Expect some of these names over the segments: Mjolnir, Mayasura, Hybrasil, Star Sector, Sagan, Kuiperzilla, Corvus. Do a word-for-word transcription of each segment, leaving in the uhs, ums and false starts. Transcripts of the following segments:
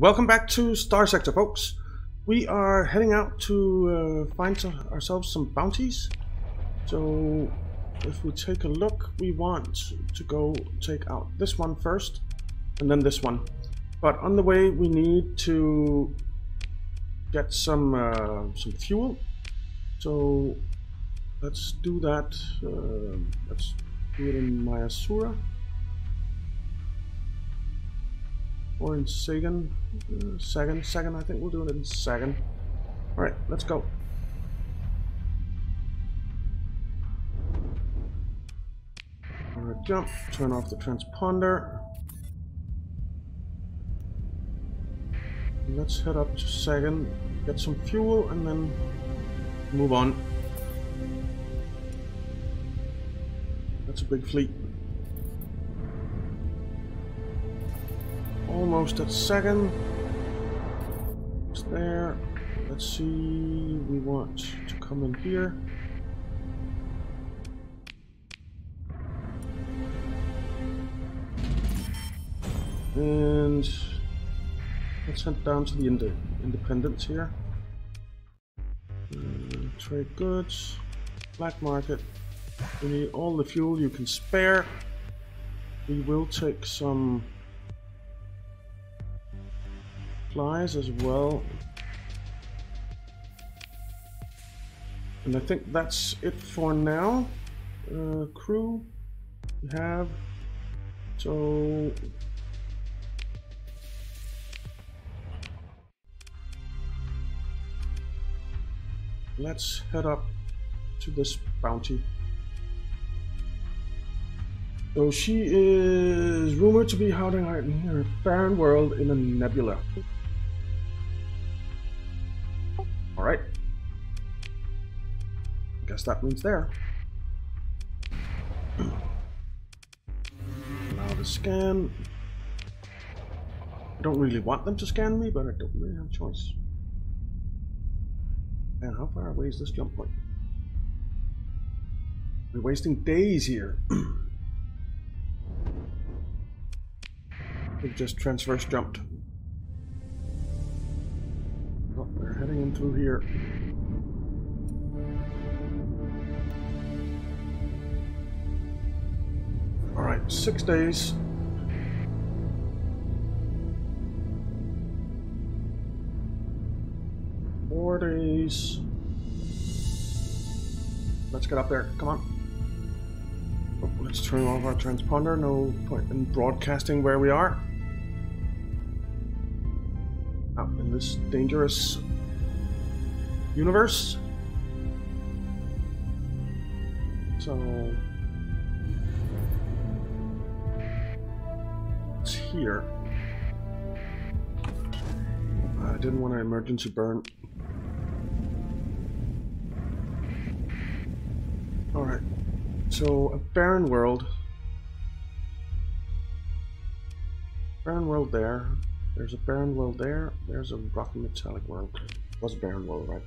Welcome back to Star Sector, folks. We are heading out to uh, find some, ourselves some bounties. So if we take a look, we want to go take out this one first and then this one. But on the way we need to get some uh, some fuel. So let's do that. Uh, let's do it in Mayasura. Or in Sagan, uh, Sagan, Sagan, I think we'll do it in Sagan. Alright, let's go. Alright, jump, turn off the transponder. Let's head up to Sagan, get some fuel, and then move on. That's a big fleet. Almost at second. It's there. Let's see. We want to come in here. And let's head down to the ind- independence here. And trade goods. Black market. We need all the fuel you can spare. We will take some supplies as well, and I think that's it for now. Uh, crew we have, so let's head up to this bounty. So she is rumored to be hiding out in her barren world in a nebula. Alright. I guess that means there. Now to scan. I don't really want them to scan me, but I don't really have a choice. And how far away is this jump point? We're wasting days here. We've just transverse jumped. Heading in through here. All right, six days. Four days. Let's get up there, come on. Oh, let's turn off our transponder. No point in broadcasting where we are. Out in this dangerous universe. So it's here. I didn't want to emergency burn. Alright, so a barren world. Barren world there. There's a barren world there. There's a rocky metallic world. It was a barren world, right?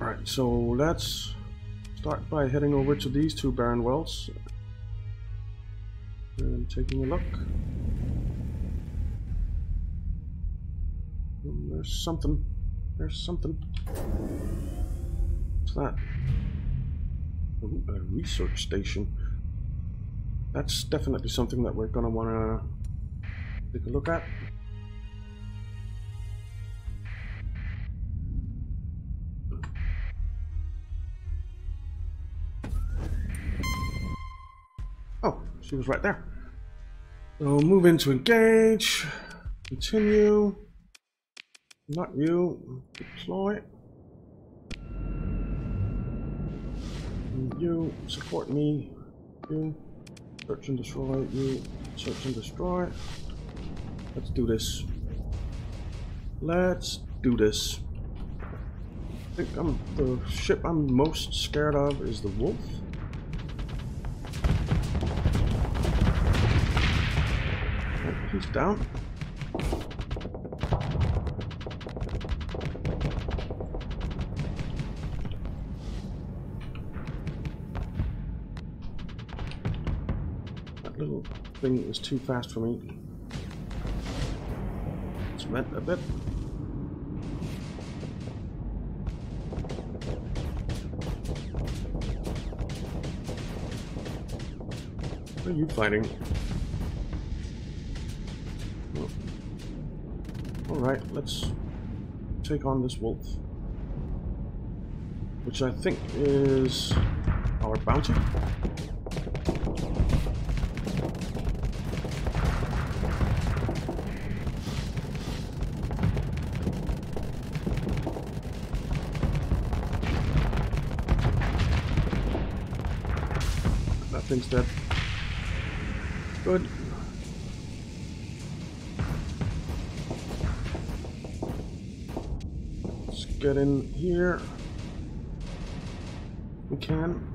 Alright, so let's start by heading over to these two barren worlds and taking a look. And there's something. There's something. What's that? Ooh, a research station. That's definitely something that we're going to want to take a look at. She was right there. So move in to engage. Continue. Not you. Deploy. And you support me. You search and destroy. You search and destroy. Let's do this. Let's do this. I think I'm the ship I'm most scared of is the Wolf. He's down. That little thing is too fast for me. Cement a bit. What are you fighting? Alright, let's take on this wolf, which I think is our bounty. That thing's dead. Good. Let's get in here. We can.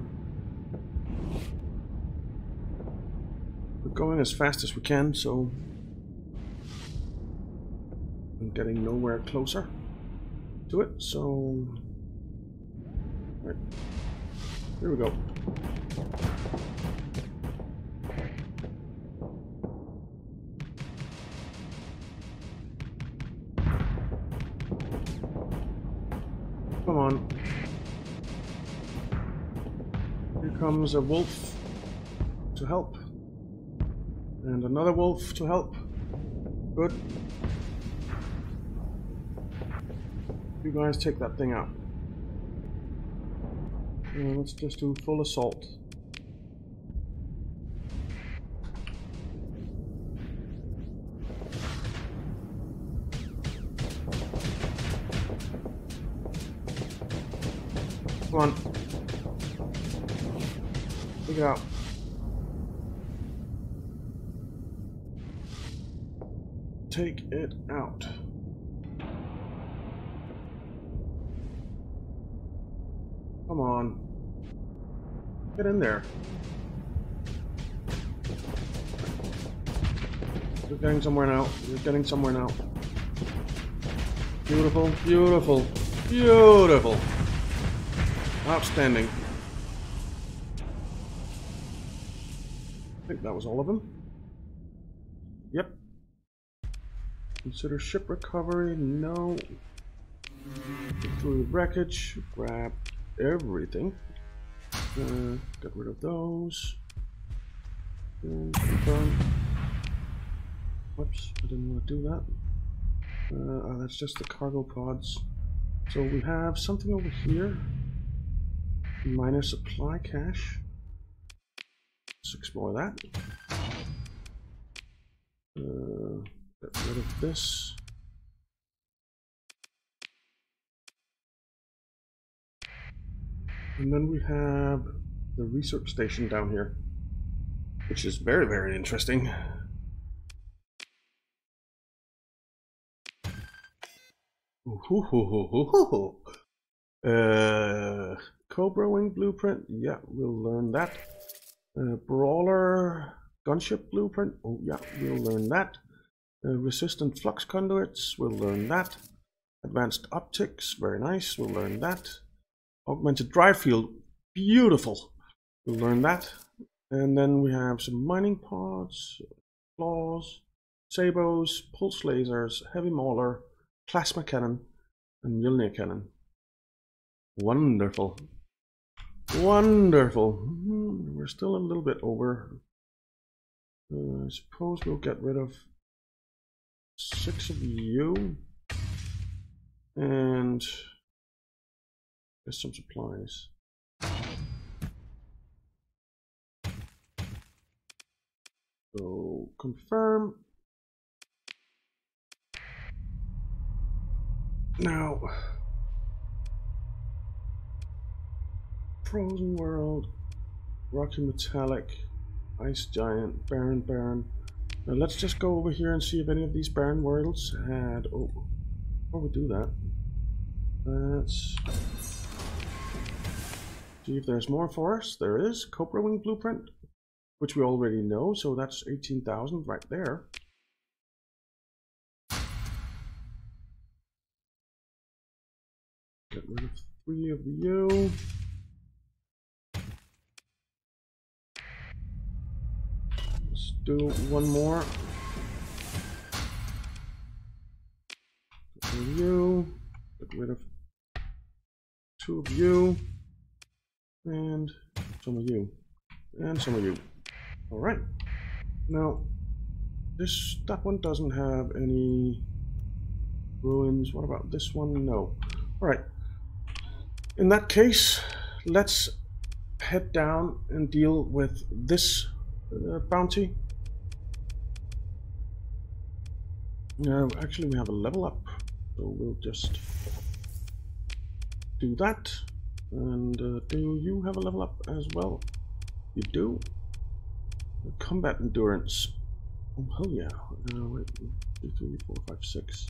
We're going as fast as we can, so I'm getting nowhere closer to it, so all right. Here we go. Come on. Here comes a wolf to help. And another wolf to help. Good. You guys take that thing out. And let's just do full assault. Come on. Take it out. Take it out. Come on. Get in there. You're getting somewhere now. You're getting somewhere now. Beautiful, beautiful, beautiful. Outstanding. I think that was all of them. Yep. Consider ship recovery. No. Get through the wreckage. Grab everything. Uh, get rid of those. And whoops, I didn't want to do that. Uh, oh, that's just the cargo pods. So we have something over here. Minor supply cache. Let's explore that. Uh, get rid of this. And then we have the research station down here, which is very, very interesting. Ooh, hoo, hoo, hoo, hoo, hoo, hoo. Uh, Cobra Wing Blueprint, yeah, we'll learn that. Uh, Brawler Gunship Blueprint, oh yeah, we'll learn that. Uh, Resistant Flux Conduits, we'll learn that. Advanced Optics, very nice, we'll learn that. Augmented Drive Field, beautiful, we'll learn that. And then we have some Mining Pods, Claws, Sabos, Pulse Lasers, Heavy Mauler, Plasma Cannon, and Mjolnir Cannon. Wonderful. Wonderful. We're still a little bit over. Uh, I suppose we'll get rid of six of you and there's some supplies. So confirm. Now. Frozen World, Rocky Metallic, Ice Giant, Barren, Barren. Now let's just go over here and see if any of these Barren Worlds had... Oh, before we do that, let's see if there's more for us. There is Cobra Wing Blueprint, which we already know, so that's eighteen thousand right there. Get rid of three of you. Let's do one more. Get rid of you. Get rid of two of you. And some of you. And some of you. Alright. Now, this that one doesn't have any ruins. What about this one? No. Alright. In that case, let's head down and deal with this uh, bounty. Now, actually, we have a level up, so we'll just do that. And uh, do you have a level up as well? You do. Combat endurance. Oh hell yeah! Uh, wait, two, three, four, five, six.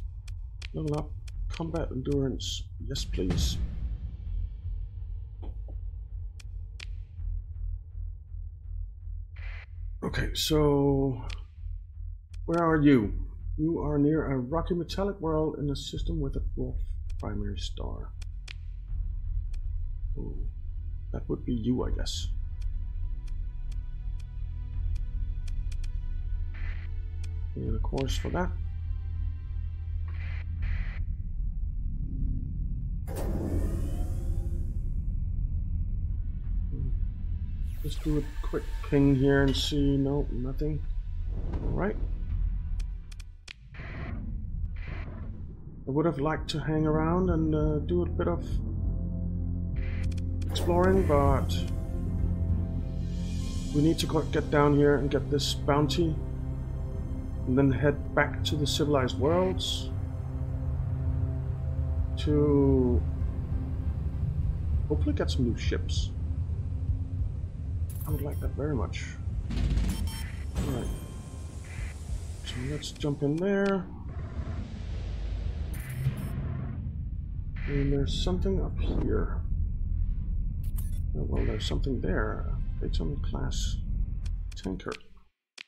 Level up. Combat endurance. Yes, please. Okay, so where are you? You are near a rocky metallic world in a system with a dwarf primary star. Ooh, that would be you, I guess. And a course for that. Let's do a quick ping here and see. No, nothing. Alright. I would have liked to hang around and uh, do a bit of exploring, but we need to get down here and get this bounty and then head back to the civilized worlds to hopefully get some new ships. I would like that very much. Alright. So let's jump in there. And there's something up here. Oh, well, there's something there. It's on class tanker.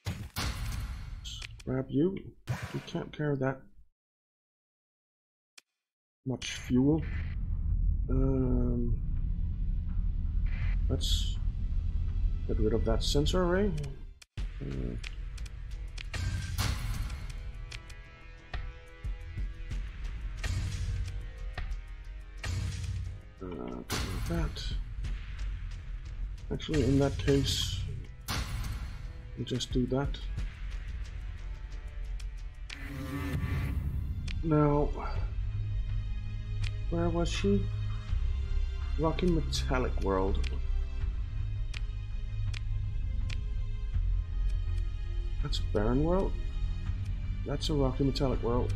Let's grab you. You can't carry that much fuel. Um, let's get rid of that sensor array. Uh, uh, get rid of that. Actually, in that case, we'll just do that. Now, where was she? Rocky Metallic World. That's a barren world. That's a rocky metallic world.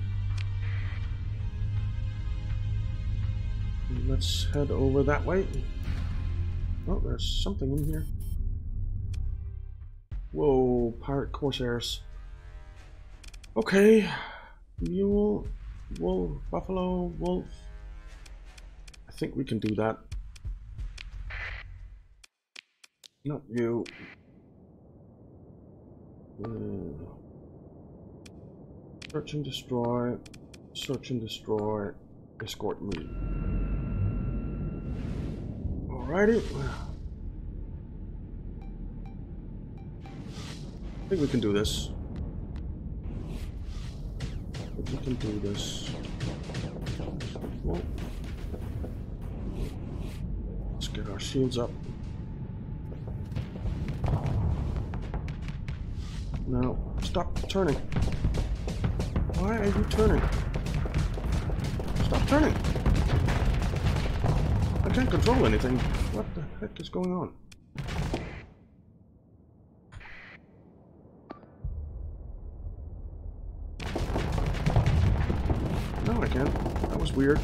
Let's head over that way. Oh, there's something in here. Whoa, pirate corsairs. Okay. Mule, wolf, buffalo, wolf. I think we can do that. Not you. Search and destroy, search and destroy, escort me. Alrighty. I think we can do this. I think we can do this. Well, let's get our shields up. No, stop turning. Why are you turning? Stop turning! I can't control anything. What the heck is going on? No, I can't. That was weird.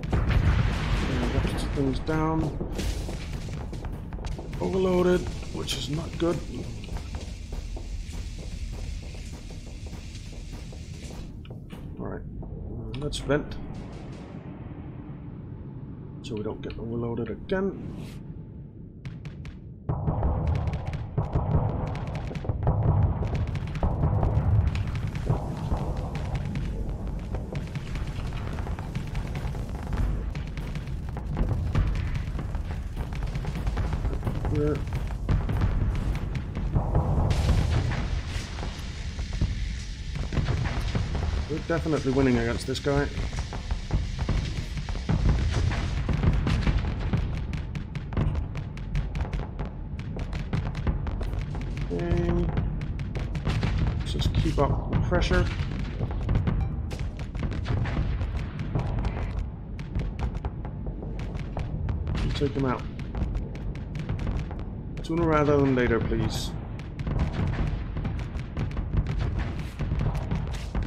Yeah, that's things down. Overloaded, which is not good. Alright, let's vent so we don't get overloaded again. definitely winning against this guy. Okay. Let's just keep up the pressure. And take him out. Sooner rather than later, please.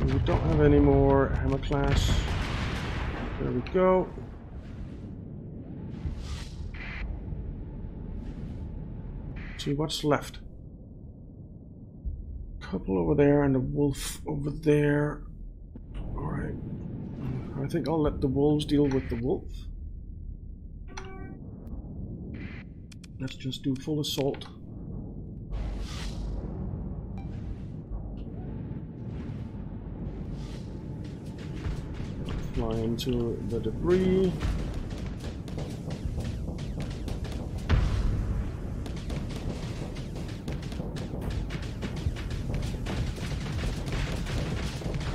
We don't have any more hammer class. There we go. Let's see what's left. Couple over there and a wolf over there. Alright. I think I'll let the wolves deal with the wolf. Let's just do full assault. Fly into the debris.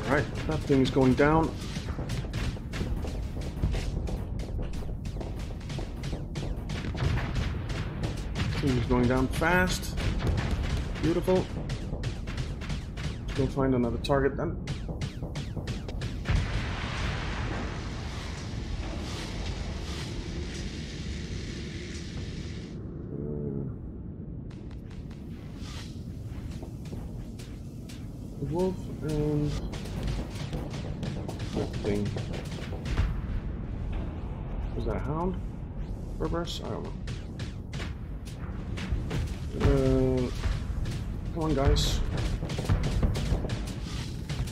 Alright, that thing is going down. He's going down fast. Beautiful. Let's go find another target then. The wolf and that thing. Was that a hound? Reverse? I don't know. Uh, come on, guys.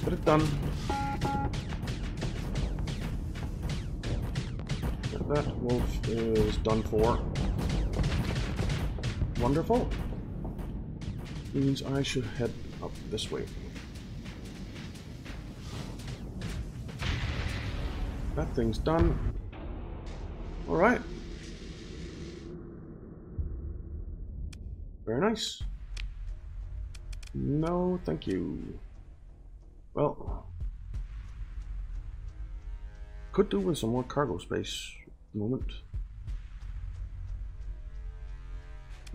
Get it done. That wolf is done for. Wonderful. Means I should head up this way. That thing's done. All right. Very nice. No, thank you. Well, could do with some more cargo space at the moment.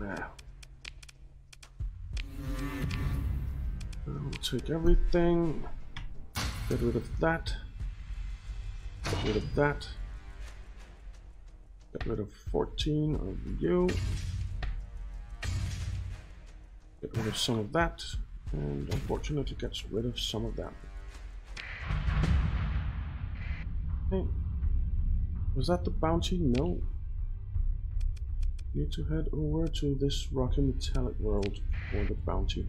Yeah. I'll take everything. Get rid of that. Get rid of that. Get rid of fourteen of you. Get rid of some of that, and unfortunately gets rid of some of that. Okay. Was that the bounty? No. Need to head over to this rocky metallic world for the bounty.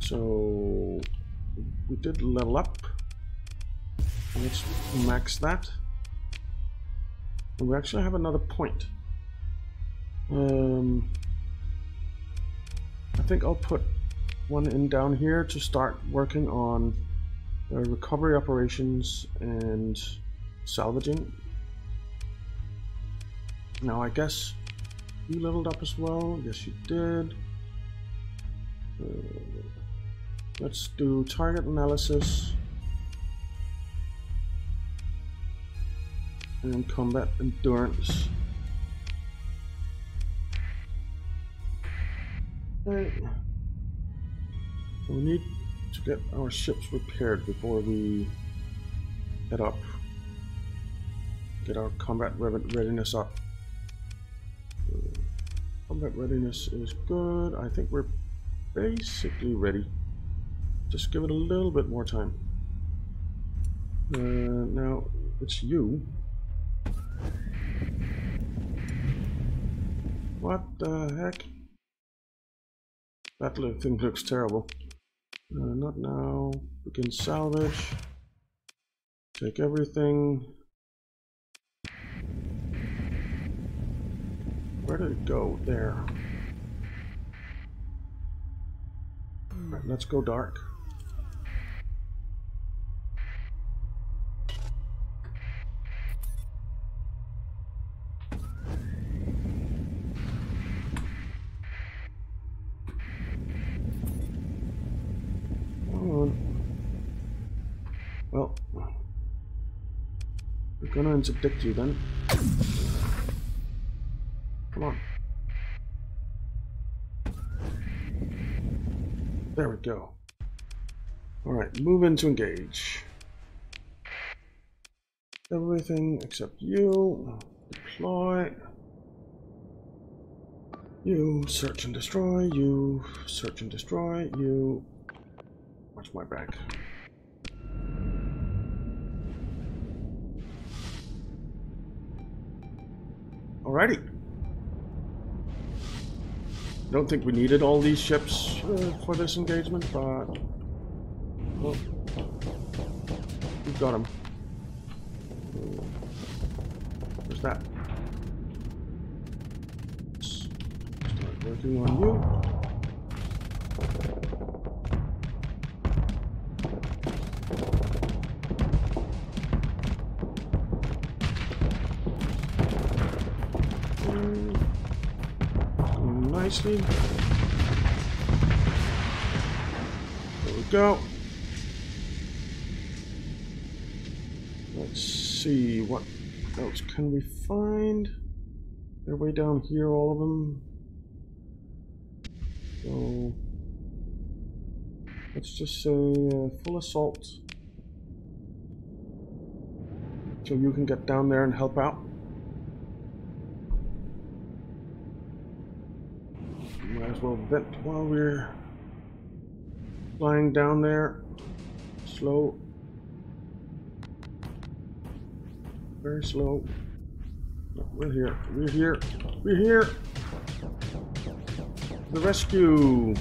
So we did level up. Let's max that. And we actually have another point. Um I think I'll put one in down here to start working on uh, recovery operations and salvaging. Now I guess you leveled up as well. Yes, you did. Uh, let's do target analysis and combat endurance. Right. We need to get our ships repaired before we head up. Get our combat readiness up. Combat readiness is good. I think we're basically ready. Just give it a little bit more time. Uh, now it's you. What the heck? That little thing looks terrible. Uh, not now. We can salvage. Take everything. Where did it go? There. Right, let's go dark. gonna interdict you then. Come on. There we go. Alright, move in to engage. Everything except you. Deploy. You search and destroy. You search and destroy. You. Watch my back. Alrighty. Don't think we needed all these ships uh, for this engagement, but well, we've got them. Where's that? Start working on you. Nicely. There we go. Let's see what else can we find. They're way down here, all of them. So let's just say uh, full assault, so you can get down there and help out. Might as well vent while we're flying down there. Slow. Very slow. No, we're here. We're here. We're here. The rescue.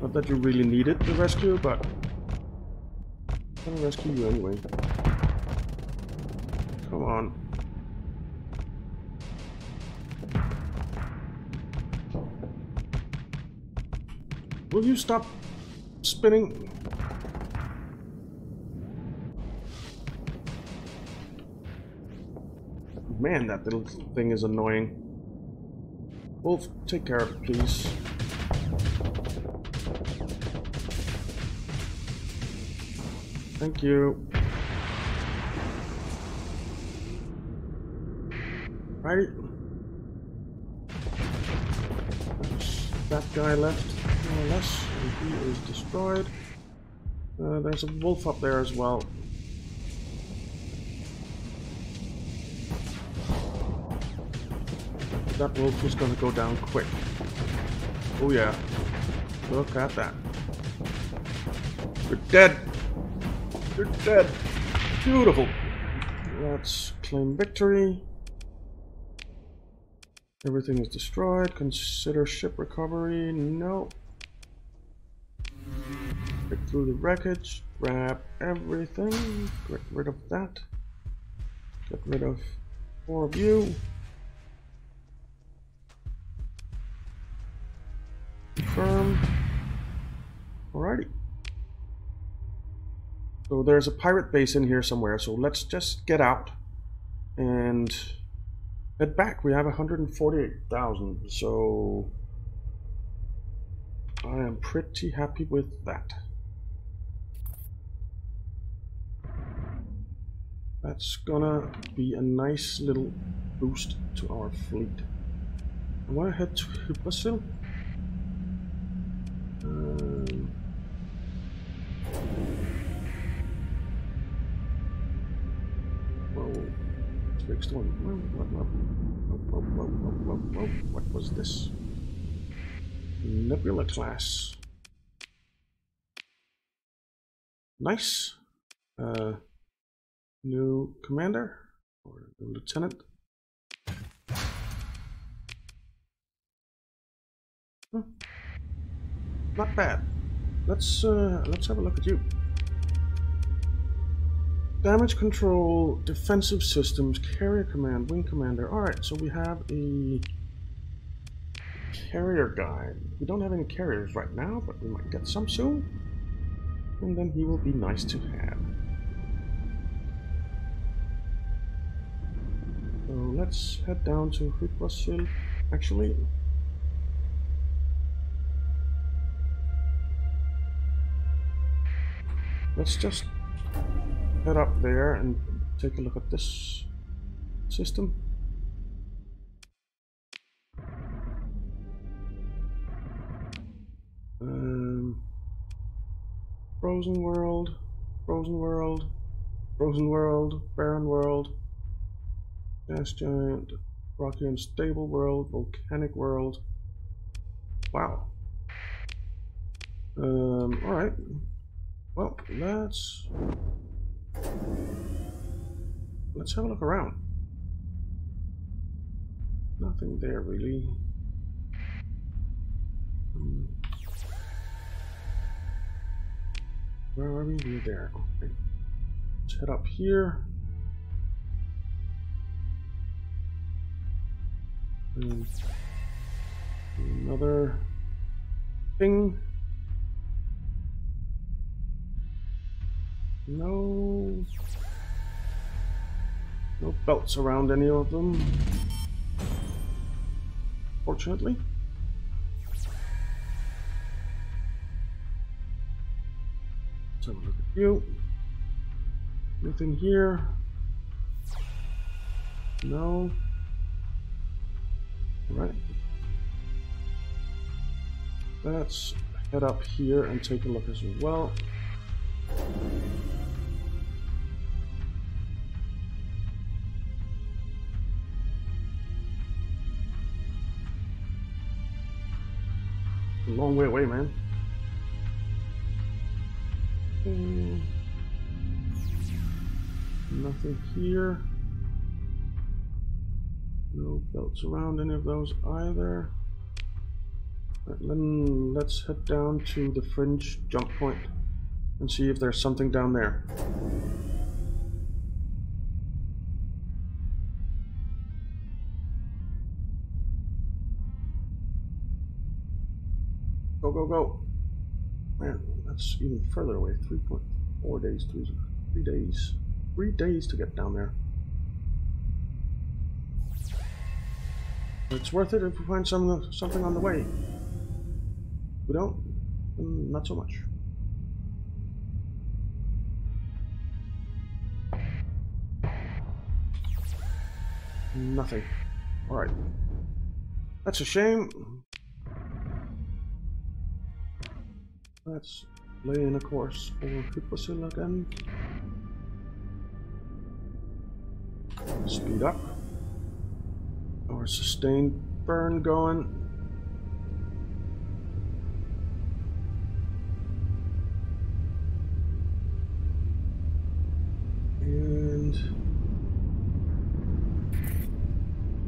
Not that you really needed the rescue, but I'm gonna rescue you anyway. Come on. Will you stop spinning? Man, that little thing is annoying. Wolf, take care of it, please. Thank you. Right. That guy left. Unless he is destroyed. Uh, there's a wolf up there as well. That wolf is gonna go down quick. Oh yeah. Look at that. You're dead! You're dead! Beautiful! Let's claim victory. Everything is destroyed. Consider ship recovery. No. Pick through the wreckage, grab everything, get rid of that, get rid of four of you. Confirm. Alrighty. So there's a pirate base in here somewhere, so let's just get out and head back. We have one hundred forty-eight thousand, so I am pretty happy with that. That's gonna be a nice little boost to our fleet. I want to head to Hybrasil. Um, whoa, fixed one. Whoa, whoa, whoa, whoa, whoa, whoa, whoa. What was this? Nebula class. Nice. Uh, New commander or new lieutenant. Hmm. Not bad. Let's uh, let's have a look at you. Damage control, defensive systems, carrier command, wing commander. All right, so we have a carrier guy. We don't have any carriers right now, but we might get some soon. And then he will be nice to have. So let's head down to Hybrasil. Actually, let's just head up there and take a look at this system. Um, frozen world, frozen world, frozen world, barren world, gas giant, rocky unstable world, volcanic world. Wow. Um, alright. Well, let's let's have a look around. Nothing there really. Hmm. Where are we? We're there. Okay. Let's head up here. And another thing. No, no belts around any of them, fortunately. Let's have a look at you. Nothing here. No. All right. Let's head up here and take a look as well. Long way away, man. Mm. Nothing here. No belts around any of those either. Right, then let's head down to the fringe jump point and see if there's something down there. Go, go, go. Man, that's even further away. three point four days, three, three days. Three days to get down there. It's worth it if we find some, something on the way. If we don't, then not so much. Nothing. Alright. That's a shame. Let's lay in a course for Kuiperzilla again. Speed up. Our sustained burn going. And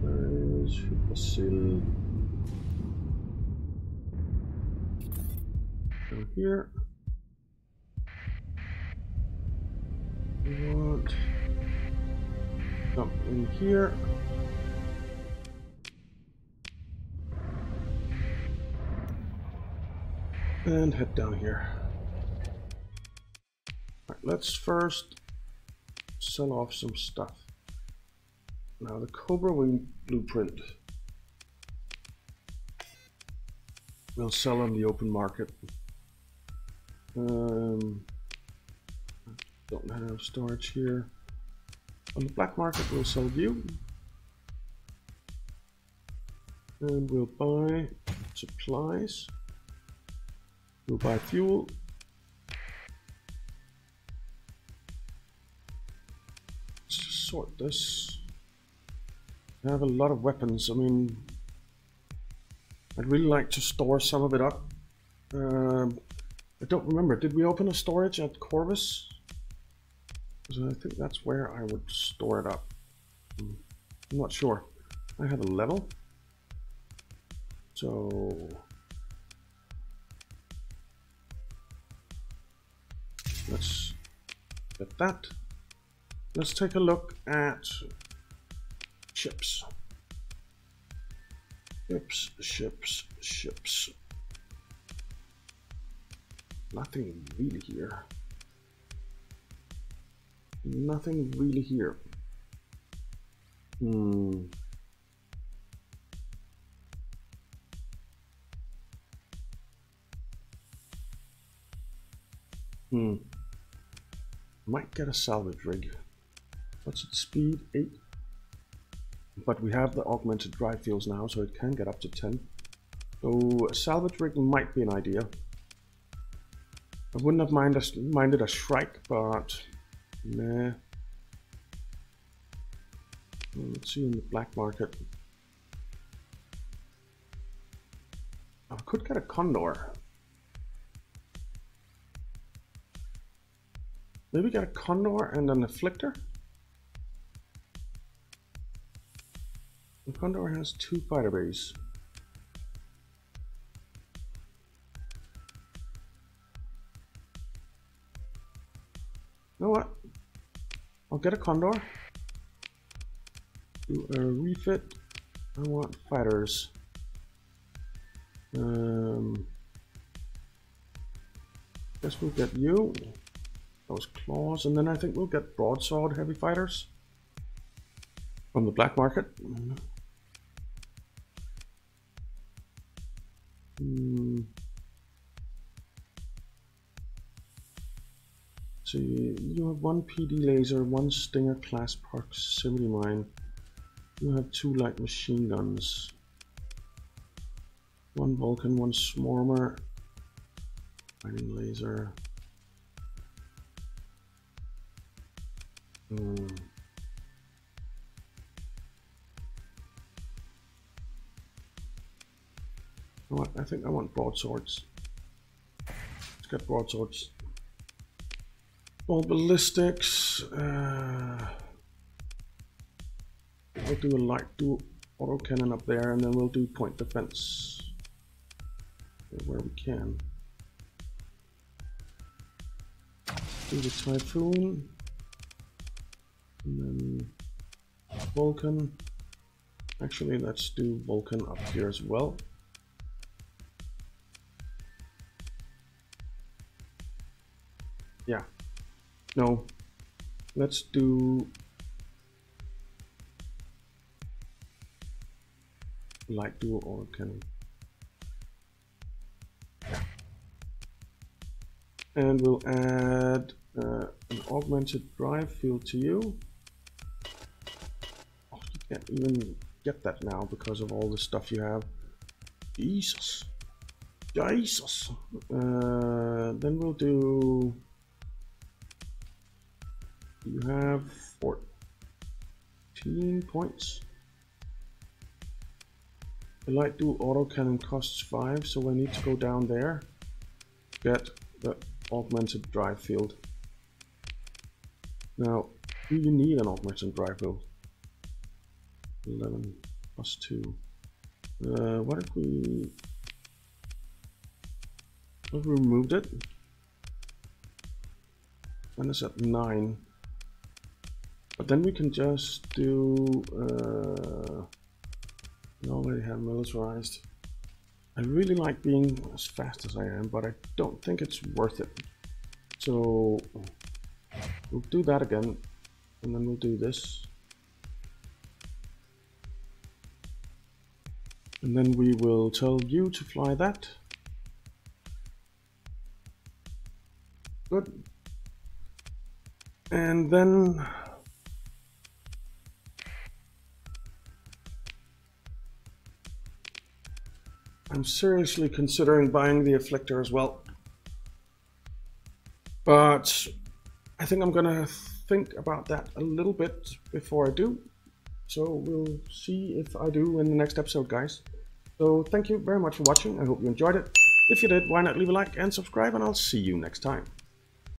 there is Hybrasil. Down here. We want jump in here. And head down here. All right, let's first sell off some stuff. Now the Cobra Wing blueprint. We'll sell on the open market. Um, don't have storage here. On the black market we'll sell you. And we'll buy supplies. We'll buy fuel. Let's just sort this. I have a lot of weapons. I mean, I'd really like to store some of it up. Um, I don't remember. Did we open a storage at Corvus? Because I think that's where I would store it up. I'm not sure. I have a level. So. Let's get that. Let's take a look at ships. Ships, ships, ships. Nothing really here. Nothing really here. Hmm. Hmm. Might get a salvage rig. What's its speed? eight. But we have the augmented drive fields now, so it can get up to ten. So a salvage rig might be an idea. I wouldn't have mind us, minded a shrike, but meh. Let's see in the black market. I could get a condor. Maybe get a condor and an afflictor. The condor has two fighter bays. You know what? I'll get a condor. Do a refit. I want fighters. Um, guess we'll get you. Those claws, and then I think we'll get broadsword heavy fighters from the black market. Mm. See, you have one P D laser, one Stinger class proximity mine. You have two light machine guns, one Vulcan, one Swarmer, mining laser. Hmm. What? I think I want broadswords. Let's get broadswords. All ballistics. Uh, we'll do a light do auto cannon up there, and then we'll do point defense where we can. Do the typhoon. And then Vulcan. Actually, let's do Vulcan up here as well. Yeah. No. Let's do light duo or cannon. Yeah. And we'll add uh, an augmented drive field to you. Can't even get that now because of all the stuff you have. Jesus, Jesus. Uh, then we'll do. You have fourteen points. The light dual auto cannon costs five, so I need to go down there. Get the augmented drive field. Now, do you need an augmented drive field? eleven plus two. Uh, what if we what if we removed it? And it's at nine. But then we can just do. Uh, we already have militarized. I really like being as fast as I am, but I don't think it's worth it. So we'll do that again, and then we'll do this. And then we will tell you to fly that. Good. And then I'm seriously considering buying the afflictor as well. But I think I'm gonna think about that a little bit before I do. So we'll see if I do in the next episode, guys. So thank you very much for watching. I hope you enjoyed it. If you did, why not leave a like and subscribe, and I'll see you next time.